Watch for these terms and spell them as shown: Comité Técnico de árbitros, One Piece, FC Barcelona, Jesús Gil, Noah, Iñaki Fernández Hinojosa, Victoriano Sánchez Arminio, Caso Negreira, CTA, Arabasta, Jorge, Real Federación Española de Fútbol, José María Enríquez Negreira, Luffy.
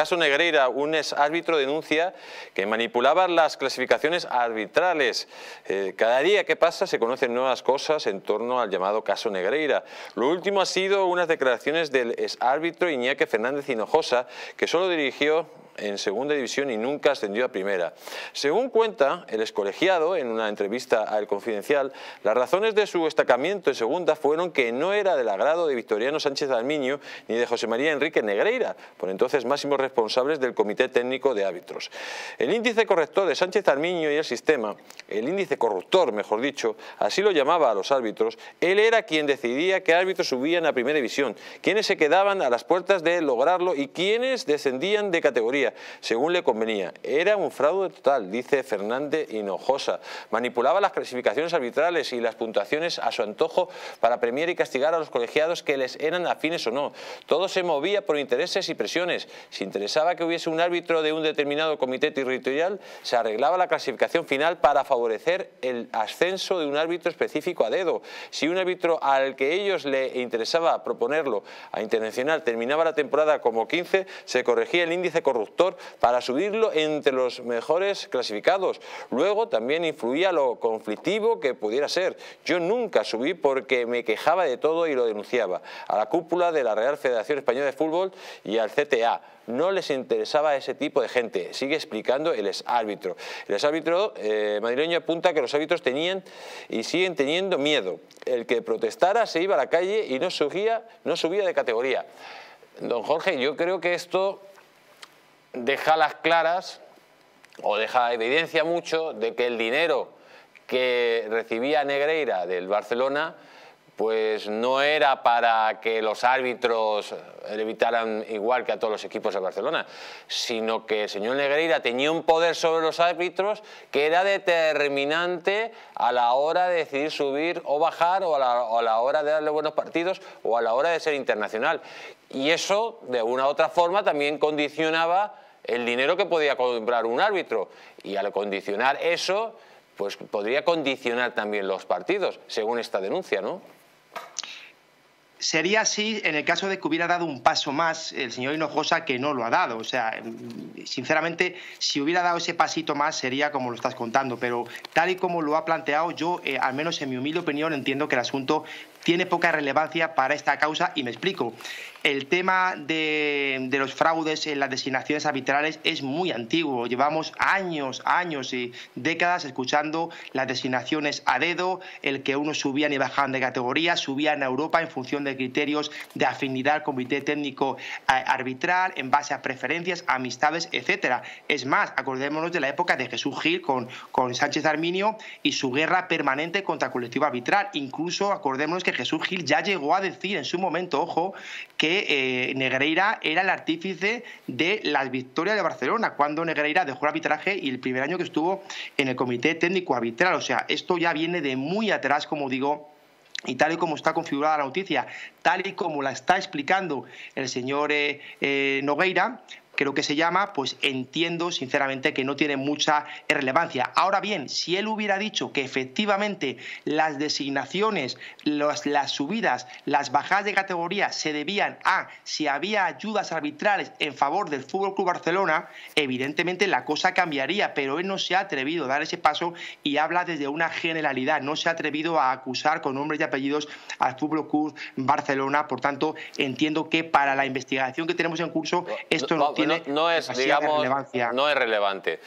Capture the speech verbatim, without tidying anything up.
Caso Negreira, un ex árbitro denuncia que manipulaba las clasificaciones arbitrales. Eh, cada día que pasa se conocen nuevas cosas en torno al llamado Caso Negreira. Lo último ha sido unas declaraciones del ex árbitro Iñaki Fernández Hinojosa, que solo dirigió en segunda división y nunca ascendió a primera. Según cuenta el excolegiado en una entrevista al Confidencial, las razones de su destacamiento en segunda fueron que no era del agrado de Victoriano Sánchez Arminio ni de José María Enríquez Negreira, por entonces máximos responsables del Comité Técnico de Árbitros. El índice corrector de Sánchez Arminio y el sistema, el índice corruptor mejor dicho, así lo llamaba a los árbitros. Él era quien decidía qué árbitros subían a primera división, quiénes se quedaban a las puertas de lograrlo y quiénes descendían de categoría según le convenía. Era un fraude total, dice Fernández Hinojosa. Manipulaba las clasificaciones arbitrales y las puntuaciones a su antojo para premiar y castigar a los colegiados que les eran afines o no. Todo se movía por intereses y presiones. Si interesaba que hubiese un árbitro de un determinado comité territorial, se arreglaba la clasificación final para favorecer el ascenso de un árbitro específico a dedo. Si un árbitro al que ellos le interesaba proponerlo a internacional terminaba la temporada como quince, se corregía el índice corruptor para subirlo entre los mejores clasificados. Luego también influía lo conflictivo que pudiera ser. Yo nunca subí porque me quejaba de todo y lo denunciaba. A la cúpula de la Real Federación Española de Fútbol y al C T A. No les interesaba ese tipo de gente, sigue explicando el exárbitro. El exárbitro eh, madrileño apunta que los árbitros tenían y siguen teniendo miedo. El que protestara se iba a la calle y no subía, no subía de categoría. Don Jorge, yo creo que esto deja las claras o deja evidencia mucho de que el dinero que recibía Negreira del Barcelona pues no era para que los árbitros levitaran igual que a todos los equipos de Barcelona, sino que el señor Negreira tenía un poder sobre los árbitros que era determinante a la hora de decidir subir o bajar o a la, o a la hora de darle buenos partidos o a la hora de ser internacional. Y eso, de una u otra forma, también condicionaba el dinero que podía comprar un árbitro. Y al condicionar eso, pues podría condicionar también los partidos, según esta denuncia, ¿no? Sería así en el caso de que hubiera dado un paso más el señor Hinojosa, que no lo ha dado. O sea, sinceramente, si hubiera dado ese pasito más sería como lo estás contando. Pero tal y como lo ha planteado, yo, eh, al menos en mi humilde opinión, entiendo que el asunto tiene poca relevancia para esta causa y me explico. El tema de, de los fraudes en las designaciones arbitrales es muy antiguo. Llevamos años, años y décadas escuchando las designaciones a dedo, el que unos subían y bajaban de categoría, subían a Europa en función de criterios de afinidad al comité técnico arbitral, en base a preferencias, amistades, etcétera. Es más, acordémonos de la época de Jesús Gil con, con Sánchez Arminio y su guerra permanente contra el colectivo arbitral. Incluso acordémonos que Jesús Gil ya llegó a decir en su momento, ojo, que eh, Negreira era el artífice de las victorias de Barcelona, cuando Negreira dejó el arbitraje y el primer año que estuvo en el comité técnico arbitral. O sea, esto ya viene de muy atrás, como digo, y tal y como está configurada la noticia, tal y como la está explicando el señor eh, eh, Negreira, creo que se llama, pues entiendo sinceramente que no tiene mucha relevancia. Ahora bien, si él hubiera dicho que efectivamente las designaciones, los, las subidas, las bajadas de categoría se debían a si había ayudas arbitrales en favor del F C Barcelona, evidentemente la cosa cambiaría, pero él no se ha atrevido a dar ese paso y habla desde una generalidad, no se ha atrevido a acusar con nombres y apellidos al F C Barcelona. Por tanto, entiendo que para la investigación que tenemos en curso, esto no, no tiene... No, no es, digamos, no es relevante.